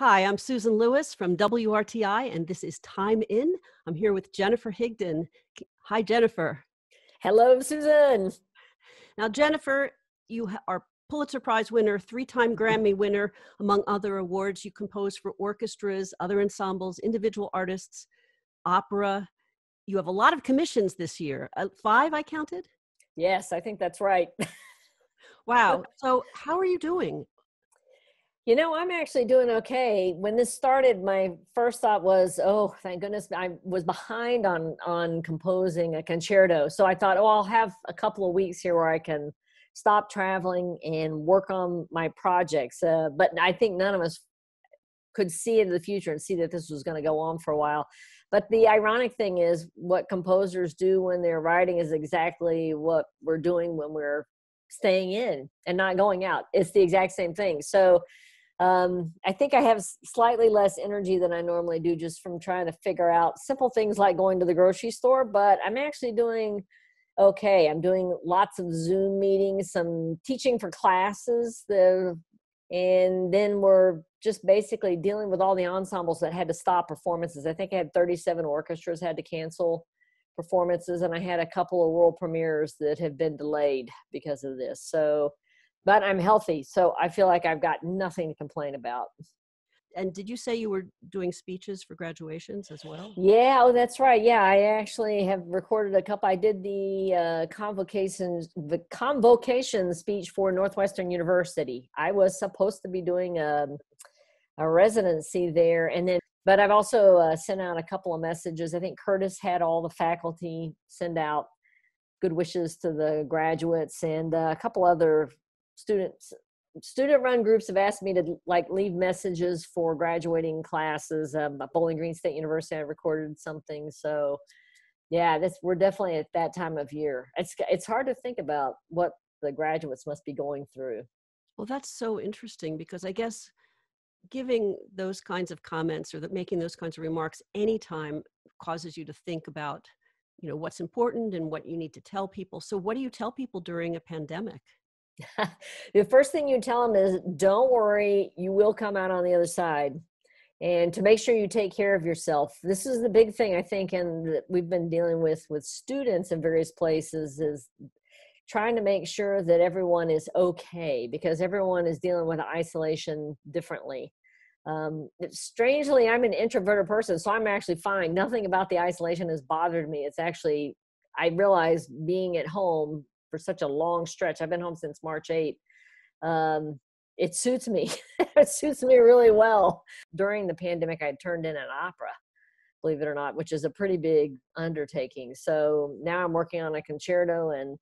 Hi, I'm Susan Lewis from WRTI, and this is Time In. I'm here with Jennifer Higdon. Hi, Jennifer. Hello, Susan. Now, Jennifer, you are Pulitzer Prize winner, three-time Grammy winner, among other awards. You compose for orchestras, other ensembles, individual artists, opera. You have a lot of commissions this year. 5, I counted? Yes, I think that's right. Wow. So how are you doing? You know, I'm actually doing okay. When this started, my first thought was, oh, thank goodness, I was behind on composing a concerto. So I thought, oh, I'll have a couple of weeks here where I can stop traveling and work on my projects. But I think none of us could see into the future and see that this was going to go on for a while. But the ironic thing is what composers do when they're writing is exactly what we're doing when we're staying in and not going out. It's the exact same thing. So I think I have slightly less energy than I normally do just from trying to figure out simple things like going to the grocery store, but I'm actually doing okay. I'm doing lots of Zoom meetings, some teaching for classes, and then we're just basically dealing with all the ensembles that had to stop performances. I think I had 37 orchestras had to cancel performances, and I had a couple of world premieres that have been delayed because of this. So, but I'm healthy, so I feel like I've got nothing to complain about. And did you say you were doing speeches for graduations as well? Yeah, oh, that's right. Yeah, I actually have recorded a couple. I did the convocation speech for Northwestern University. I was supposed to be doing a residency there, and then but I've also sent out a couple of messages. I think Curtis had all the faculty send out good wishes to the graduates, and a couple other student-run groups have asked me to leave messages for graduating classes. At Bowling Green State University, I recorded something. So yeah, we're definitely at that time of year. It's hard to think about what the graduates must be going through. Well, that's so interesting because I guess giving those kinds of comments or making those kinds of remarks anytime causes you to think about, you know, what's important and what you need to tell people. So what do you tell people during a pandemic? The first thing you tell them is, don't worry, you will come out on the other side, and to make sure you take care of yourself. This is the big thing, I think, and we've been dealing with students in various places is trying to make sure that everyone is okay, because everyone is dealing with isolation differently. Strangely, I'm an introverted person, so I'm actually fine. Nothing about the isolation has bothered me. It's actually, I realized being at home for such a long stretch, I've been home since March 8th, it suits me. It suits me really well. During the pandemic, I turned in an opera, believe it or not, which is a pretty big undertaking. So now I'm working on a concerto and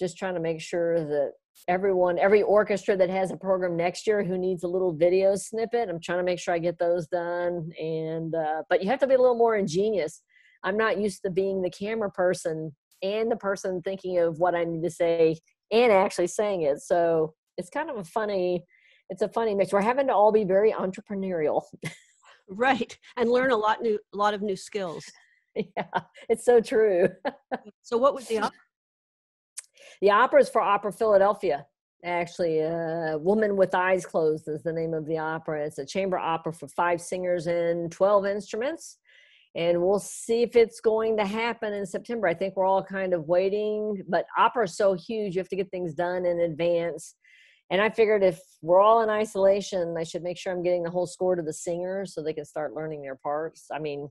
just trying to make sure that every orchestra that has a program next year who needs a little video snippet, I'm trying to make sure I get those done. And but you have to be a little more ingenious. I'm not used to being the camera person and the person thinking of what I need to say and actually saying it. So it's kind of a funny mix. We're having to all be very entrepreneurial. Right. And learn a lot of new skills. Yeah, it's so true. So what was The opera is for Opera Philadelphia, actually. Woman with Eyes Closed is the name of the opera. It's a chamber opera for 5 singers and 12 instruments. And we'll see if it's going to happen in September. I think we're all kind of waiting, but opera is so huge. You have to get things done in advance. And I figured if we're all in isolation, I should make sure I'm getting the whole score to the singers so they can start learning their parts. I mean,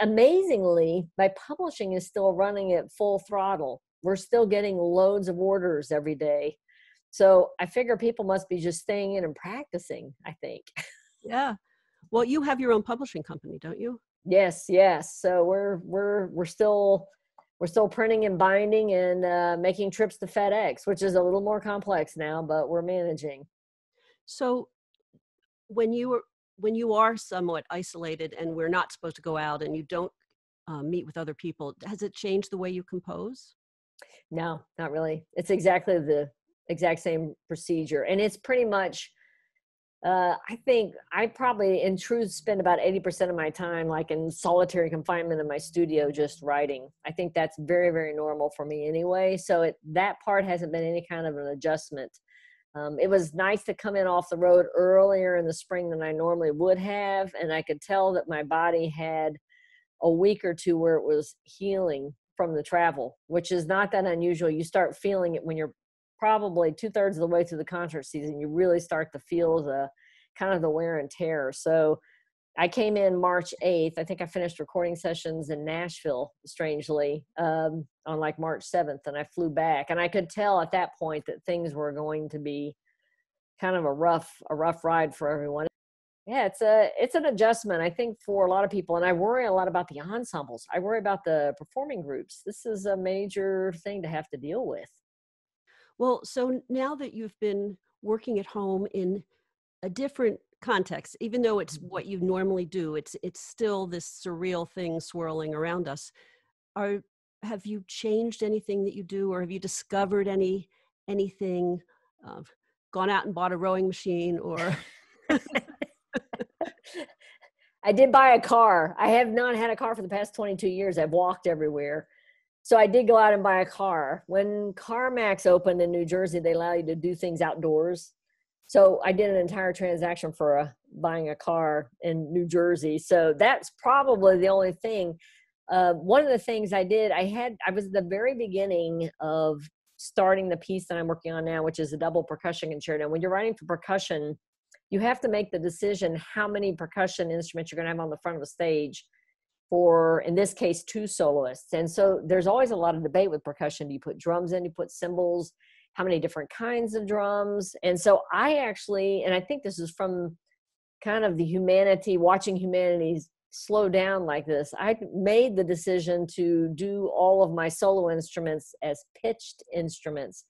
amazingly, my publishing is still running at full throttle. We're still getting loads of orders every day. So I figure people must be just staying in and practicing, I think. Yeah. Well, you have your own publishing company, don't you? Yes. Yes. So we're still printing and binding and making trips to FedEx, which is a little more complex now, but we're managing. So when you are somewhat isolated and we're not supposed to go out and you don't meet with other people, has it changed the way you compose? No, not really. It's exactly the exact same procedure. And it's pretty much, I think I probably in truth spend about 80% of my time like in solitary confinement in my studio just writing. I think that's very, very normal for me anyway. So that part hasn't been any kind of an adjustment. It was nice to come in off the road earlier in the spring than I normally would have. And I could tell that my body had a week or two where it was healing from the travel, which is not that unusual. You start feeling it when you're probably 2/3 of the way through the concert season. You really start to feel the kind of the wear and tear. So I came in March 8th. I think I finished recording sessions in Nashville, strangely, on like March 7th, and I flew back. And I could tell at that point that things were going to be kind of a rough ride for everyone. Yeah, it's an adjustment, I think, for a lot of people. And I worry a lot about the ensembles. I worry about the performing groups. This is a major thing to have to deal with. Well, so now that you've been working at home in a different context, even though it's what you normally do, it's still this surreal thing swirling around us. Have you changed anything that you do, or have you discovered anything? Gone out and bought a rowing machine, or? I did buy a car. I have not had a car for the past 22 years. I've walked everywhere. So I did go out and buy a car. When CarMax opened in New Jersey, they allow you to do things outdoors. So I did an entire transaction for buying a car in New Jersey. So that's probably the only thing. One of the things I did, I was at the very beginning of starting the piece that I'm working on now, which is a double percussion concerto. When you're writing for percussion, you have to make the decision how many percussion instruments you're going to have on the front of the stage for, in this case, 2 soloists. And so there's always a lot of debate with percussion. Do you put drums in? Do you put cymbals? How many different kinds of drums? And so I actually, and I think this is from kind of the humanity, watching humanity slow down like this, I made the decision to do all of my solo instruments as pitched instruments,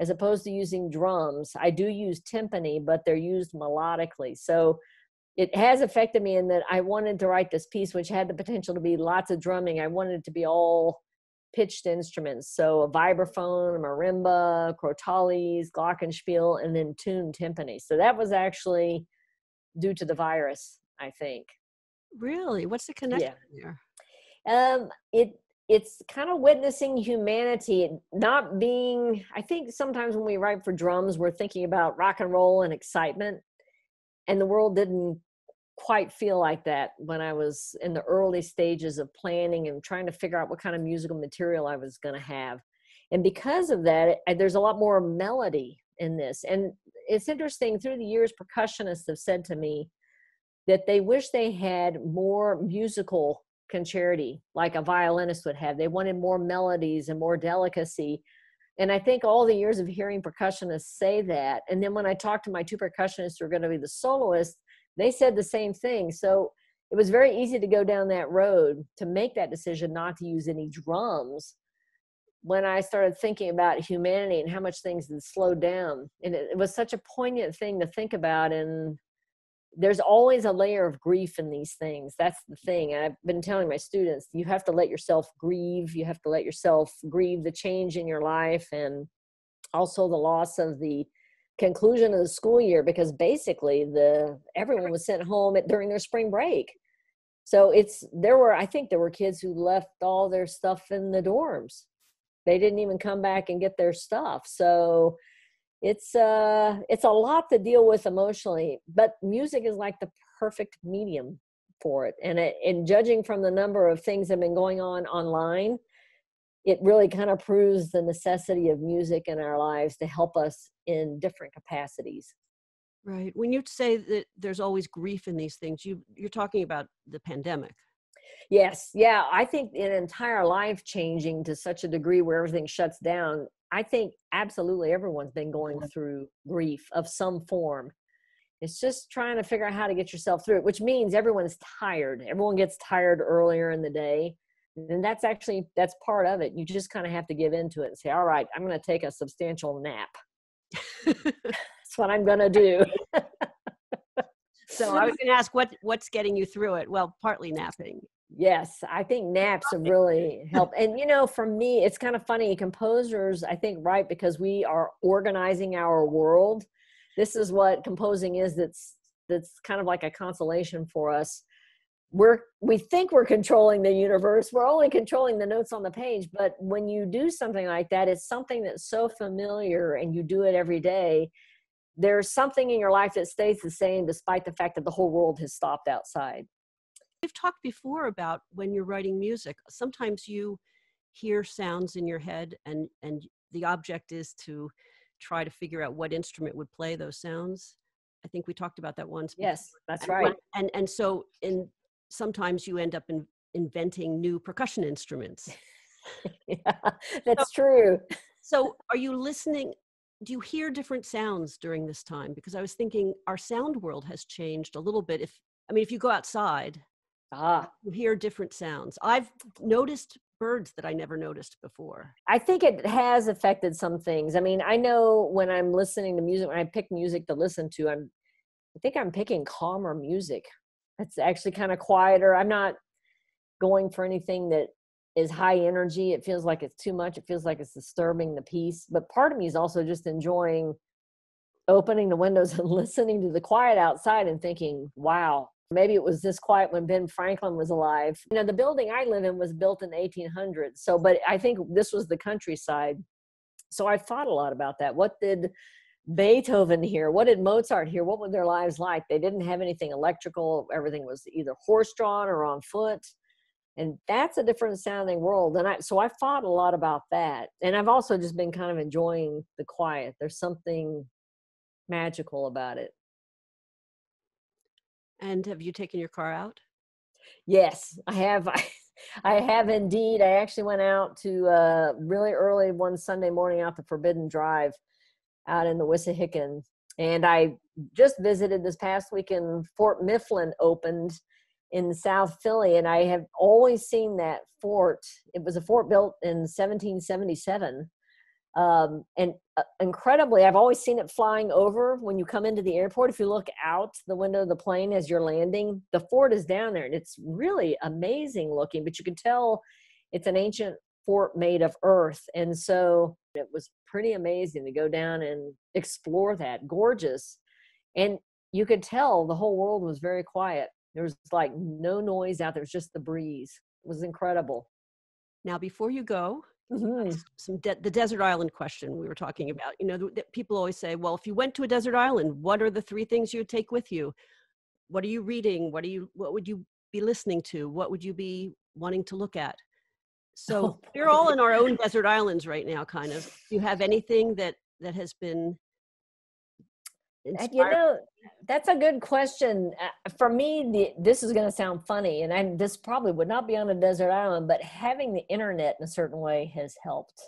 as opposed to using drums. I do use timpani, but they're used melodically. So it has affected me in that I wanted to write this piece, which had the potential to be lots of drumming. I wanted it to be all pitched instruments. So a vibraphone, a marimba, crotales, glockenspiel, and then tuned timpani. So that was actually due to the virus, I think. Really? What's the connection there? It's kind of witnessing humanity, not being, I think sometimes when we write for drums, we're thinking about rock and roll and excitement. And the world didn't quite feel like that when I was in the early stages of planning and trying to figure out what kind of musical material I was going to have. And because of that, there's a lot more melody in this. And it's interesting, through the years, percussionists have said to me that they wish they had more musical concerti, like a violinist would have. They wanted more melodies and more delicacy. And I think all the years of hearing percussionists say that, and then when I talked to my 2 percussionists who are going to be the soloists, they said the same thing. So it was very easy to go down that road, to make that decision not to use any drums, when I started thinking about humanity and how much things had slowed down. And it was such a poignant thing to think about. And there's always a layer of grief in these things. That's the thing. And I've been telling my students, you have to let yourself grieve. You have to let yourself grieve the change in your life, and also the loss of the conclusion of the school year, because basically everyone was sent home during their spring break. So I think there were kids who left all their stuff in the dorms. They didn't even come back and get their stuff. So it's a lot to deal with emotionally, but music is like the perfect medium for it. And judging from the number of things that have been going on online, it really kind of proves the necessity of music in our lives to help us in different capacities. Right. When you say that there's always grief in these things, you're talking about the pandemic. Yes. Yeah. I think an entire life changing to such a degree where everything shuts down, I think absolutely everyone's been going through grief of some form. It's just trying to figure out how to get yourself through it, which means everyone's tired. Everyone gets tired earlier in the day. And that's part of it. You just kind of have to give into it and say, all right, I'm going to take a substantial nap. That's what I'm going to do. So I was going to ask, what's getting you through it? Well, partly napping. Yes, I think naps have really helped. And, for me, it's kind of funny. Composers, I think, right, because we are organizing our world. This is what composing is. That's kind of like a consolation for us. We think we're controlling the universe. We're only controlling the notes on the page. But when you do something like that, it's something that's so familiar and you do it every day There's something in your life that stays the same despite the fact that the whole world has stopped outside. We've talked before about when you're writing music, sometimes you hear sounds in your head and the object is to try to figure out what instrument would play those sounds. I think we talked about that once. Yes, that's right. And so sometimes you end up inventing new percussion instruments. Yeah, that's true. So are you listening? Do you hear different sounds during this time? Because I was thinking our sound world has changed a little bit. If you go outside, you hear different sounds. I've noticed birds that I never noticed before. I think it has affected some things. I know when I'm listening to music, when I pick music to listen to, I think I'm picking calmer music. It's actually kind of quieter. I'm not going for anything that is high energy. It feels like it's too much. It feels like it's disturbing the peace. But part of me is also just enjoying opening the windows and listening to the quiet outside and thinking, wow, maybe it was this quiet when Ben Franklin was alive. The building I live in was built in the 1800s. So, but I think this was the countryside. So I thought a lot about that. What did Beethoven hear? What did Mozart hear? What were their lives like? They didn't have anything electrical. Everything was either horse-drawn or on foot. And that's a different sounding world. And so I thought a lot about that. And I've also just been kind of enjoying the quiet. There's something magical about it. And have you taken your car out? Yes, I have. I have indeed. I actually went out to really early one Sunday morning out to Forbidden Drive out in the Wissahickon. And I just visited this past weekend, Fort Mifflin opened in South Philly. And I have always seen that fort. It was a fort built in 1777. Incredibly, I've always seen it flying over when you come into the airport. If you look out the window of the plane as you're landing, the fort is down there, and it's really amazing looking, but you can tell it's an ancient fort made of earth. And so it was pretty amazing to go down and explore that. Gorgeous. And you could tell the whole world was very quiet. There was like no noise out there. It was just the breeze. It was incredible. Now, before you go, mm-hmm. The desert island question we were talking about. People always say, well, if you went to a desert island, what are the three things you would take with you? What are you reading? What would you be listening to? What would you be wanting to look at? So we're all in our own desert islands right now, kind of. Do you have anything that has been inspired? That's a good question. For me, this is going to sound funny, and this probably would not be on a desert island, but having the internet in a certain way has helped.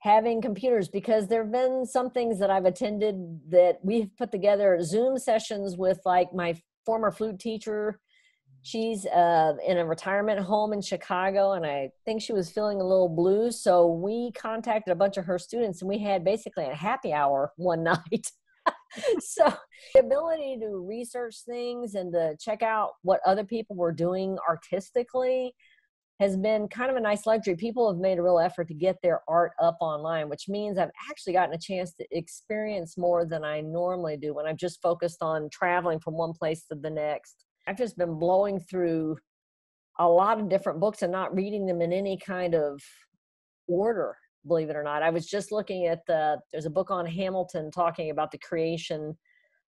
Having computers, because there have been some things that I've attended that we've put together Zoom sessions with, like my former flute teacher. She's in a retirement home in Chicago, and I think she was feeling a little blue. So we contacted a bunch of her students, and we had basically a happy hour one night. So the ability to research things and to check out what other people were doing artistically has been kind of a nice luxury. People have made a real effort to get their art up online, which means I've actually gotten a chance to experience more than I normally do when I'm just focused on traveling from one place to the next. I've just been blowing through a lot of different books and not reading them in any kind of order. Believe it or not. I was just looking at there's a book on Hamilton talking about the creation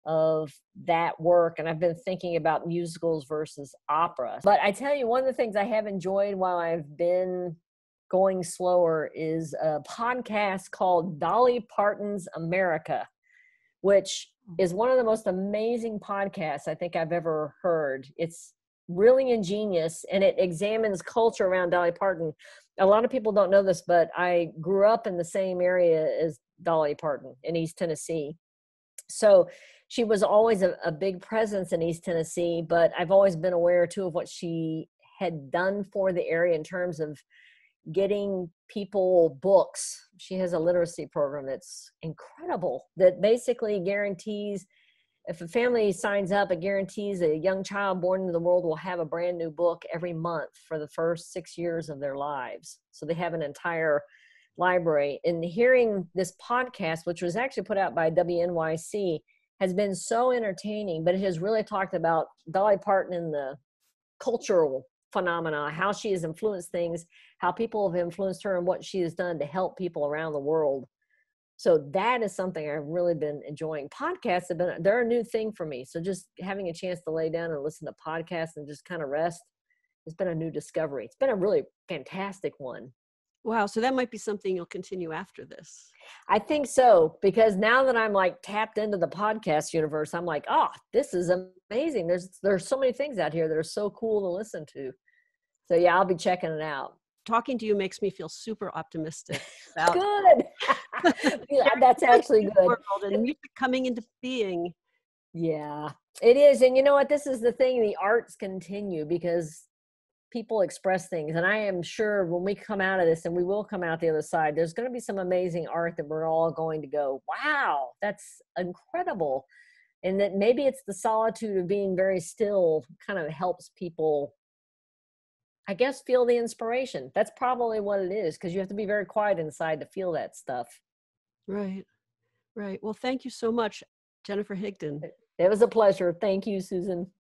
of that work. And I've been thinking about musicals versus opera. But I tell you, one of the things I have enjoyed while I've been going slower is a podcast called Dolly Parton's America, which is one of the most amazing podcasts I think I've ever heard. It's really ingenious, and it examines culture around Dolly Parton. A lot of people don't know this, but I grew up in the same area as Dolly Parton in East Tennessee. So she was always a big presence in East Tennessee, but I've always been aware too of what she had done for the area in terms of getting people books. She has a literacy program that's incredible that basically guarantees, if a family signs up, it guarantees a young child born into the world will have a brand new book every month for the first 6 years of their lives. So they have an entire library. And hearing this podcast, which was actually put out by WNYC, has been so entertaining, but it has really talked about Dolly Parton and the cultural phenomena, how she has influenced things, how people have influenced her, and what she has done to help people around the world. So that is something I've really been enjoying. Podcasts have been, they're a new thing for me. So just having a chance to lay down and listen to podcasts and just kind of rest, it's been a new discovery. It's been a really fantastic one. Wow. So that might be something you'll continue after this. I think so, because now that I'm like tapped into the podcast universe, I'm like, oh, this is amazing. There's so many things out here that are so cool to listen to. So yeah, I'll be checking it out. Talking to you makes me feel super optimistic. About good. Yeah, that's actually good. And music coming into being. Yeah, it is. And you know what? This is the thing. The arts continue because people express things. And I am sure when we come out of this, and we will come out the other side, there's going to be some amazing art that we're all going to go, wow, that's incredible. And that maybe it's the solitude of being very still kind of helps people, I guess, feel the inspiration. That's probably what it is, because you have to be very quiet inside to feel that stuff. Right. Right. Well, thank you so much, Jennifer Higdon. It was a pleasure. Thank you, Susan.